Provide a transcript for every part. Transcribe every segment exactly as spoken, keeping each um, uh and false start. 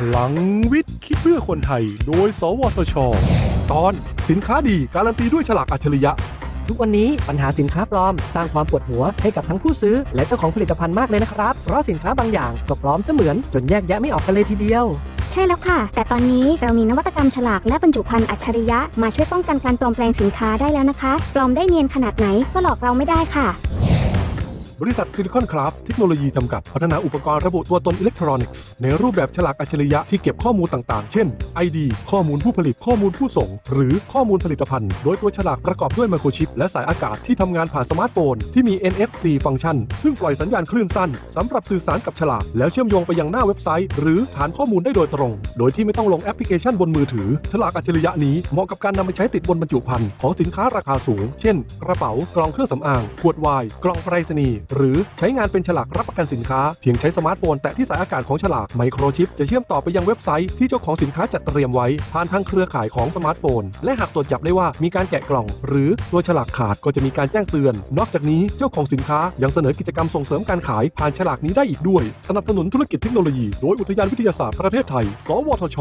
พลังวิทย์คิดเพื่อคนไทยโดยสวทช.ตอนสินค้าดีการันตีด้วยฉลากอัจฉริยะทุกวันนี้ปัญหาสินค้าปลอมสร้างความปวดหัวให้กับทั้งผู้ซื้อและเจ้าของผลิตภัณฑ์มากเลยนะครับเพราะสินค้าบางอย่างก็ปลอมเสมือนจนแยกแยะไม่ออกกันเลยทีเดียวใช่แล้วค่ะแต่ตอนนี้เรามีนวัตกรรมฉลากและบรรจุภัณฑ์อัจฉริยะมาช่วยป้องกันการปลอมแปลงสินค้าได้แล้วนะคะปลอมได้เนียนขนาดไหนก็หลอกเราไม่ได้ค่ะบริษัทซิลิคอนคราฟท์เทคโนโลยีจำกัดพัฒนาอุปกรณ์ระบุตัวตนอิเล็กทรอนิกส์ในรูปแบบฉลากอัจฉริยะที่เก็บข้อมูลต่างๆเช่น ไอ ดี ข้อมูลผู้ผลิตข้อมูลผู้ส่งหรือข้อมูลผลิตภัณฑ์โดยตัวฉลากประกอบด้วยไมโครชิปและสายอากาศที่ทำงานผ่านสมาร์ทโฟนที่มี เอ็น เอฟ ซี ฟังก์ชันซึ่งปล่อยสัญญาณคลื่นสั้นสำหรับสื่อสารกับฉลากแล้วเชื่อมโยงไปยังหน้าเว็บไซต์หรือฐานข้อมูลได้โดยตรงโดยที่ไม่ต้องลงแอปพลิเคชันบนมือถือฉลากอัจฉริยะนี้เหมาะกับการนำไปใช้ติดบนบรรจุภัณฑ์ของสินค้าราคาสูงเช่นกระเป๋ากล่องเครื่องสำอางขวดไวน์กล่องไปรษณีย์หรือใช้งานเป็นฉลากรับประกันสินค้าเพียงใช้สมาร์ทโฟนแตะที่สายอากาศของฉลากไมโครชิปจะเชื่อมต่อไปยังเว็บไซต์ที่เจ้าของสินค้าจัดเตรียมไว้ผ่านทางเครือข่ายของสมาร์ทโฟนและหากตรวจจับได้ว่ามีการแกะกล่องหรือตัวฉลากขาดก็จะมีการแจ้งเตือนนอกจากนี้เจ้าของสินค้ายังเสนอกิจกรรมส่งเสริมการขายผ่านฉลากนี้ได้อีกด้วยสนับสนุนธุรกิจเทคโนโลยีโดยอุทยานวิทยาศาสตร์ประเทศไทยสวทช.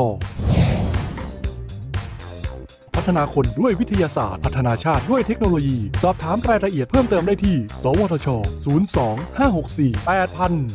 พัฒนาคนด้วยวิทยาศาสตร์พัฒนาชาติด้วยเทคโนโลยีสอบถามรายละเอียดเพิ่มเติมได้ที่สวทช ศูนย์ สอง ห้า หก สี่ แปด ศูนย์ ศูนย์